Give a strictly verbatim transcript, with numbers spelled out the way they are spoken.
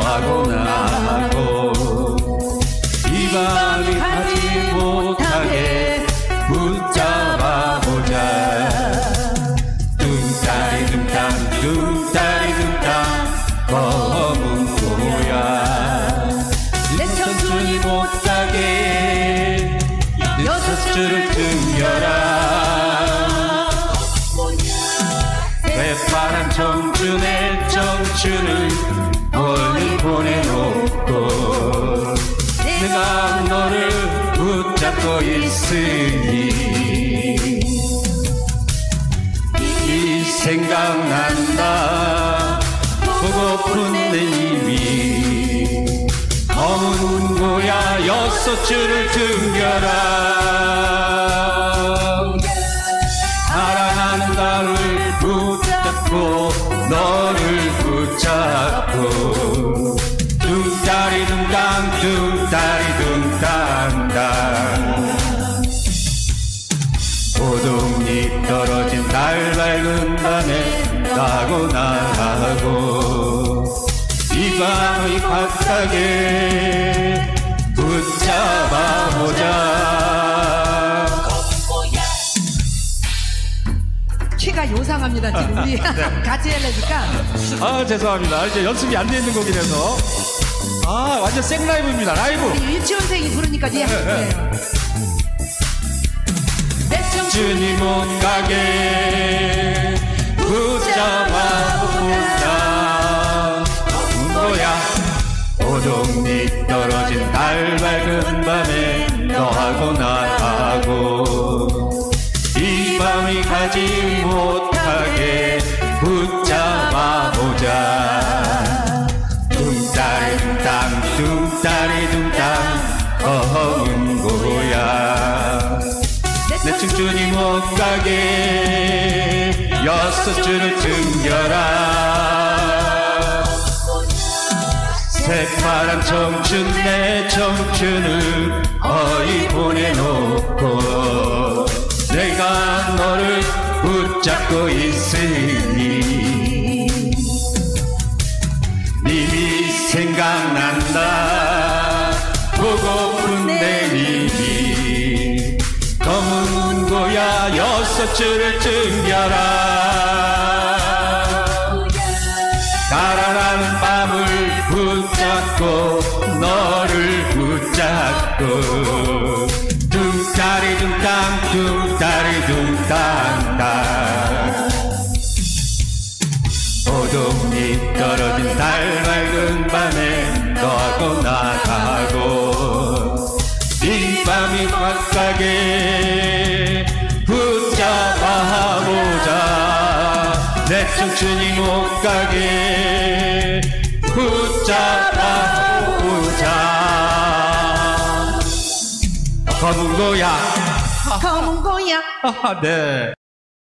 하고 나고 이 밤이 가지 못하게 붙잡아보자. 둥다리 둥당 둥다리 둥당 검은 고야 여섯 줄이 못하게 여섯 줄을 끊겨라. 새파란 청춘의 청춘을 멀리 보내놓고 내가 너를 붙잡고 있으니 이 생각난다 보고픈 내 힘이 검은 고야 여섯 줄을 튕겨라. 사랑하는 나를 붙잡고 너를 붙잡고 둥다리 둥당 둥다리 둥당당 고동잎 떨어진 날 밝은 밤에 나고 나가고 이 밤의 바닥에 붙잡아보자. 키가 요상합니다 지금 우리. 네. 같이 하려니까 아 죄송합니다. 이제 연습이 안 돼 있는 곡이라서 아 완전 생라이브입니다. 라이브 우리 유치원생이 부르니까 이해 안 돼요. 내 청춘이 못 가게 붙잡아보자. 검은 고야 고동잎 떨어진 날 밝은 밤에 너하고 나하고 이 밤이 가지 못하게 붙잡아보자. 둥다리 둥당 둥다리 둥당 검은 고야 내 청춘이 못 가게 여섯 줄을 튕겨라. 새파란 청춘 내 청춘을 어이 보내놓고 내가 너를 붙잡고 있으니 님이 생각난다 보고픈 내 님이 검은 고야 여섯 줄을 튕겨라. 달아나는 밤을 붙잡고 너를 붙잡고 둥다리 둥당 둥다리 둥당당 고동잎 떨어진 달 밝은 밤에 너하고 나하고 이 밤이 바닥에 붙잡아보자. 내 청춘이 못 가게 붙잡아보자. 거문고야. 거문고야. 네.